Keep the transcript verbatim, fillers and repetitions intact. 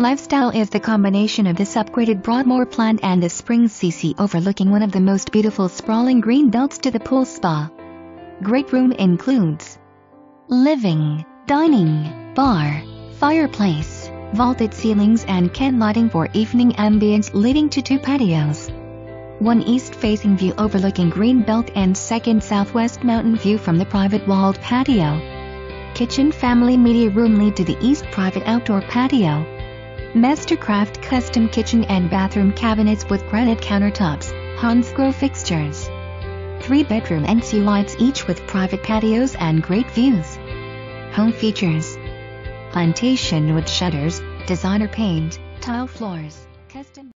Lifestyle is the combination of this upgraded Broadmoor plant and the Springs C C overlooking one of the most beautiful sprawling green belts to the pool spa. Great room includes living, dining, bar, fireplace, vaulted ceilings and can lighting for evening ambience leading to two patios. One east-facing view overlooking green belt and second southwest mountain view from the private walled patio. Kitchen family media room lead to the east private outdoor patio. Mastercraft custom kitchen and bathroom cabinets with granite countertops, Hansgrohe fixtures. Three-bedroom and suites each with private patios and great views. Home features: plantation wood shutters, designer paint, tile floors, custom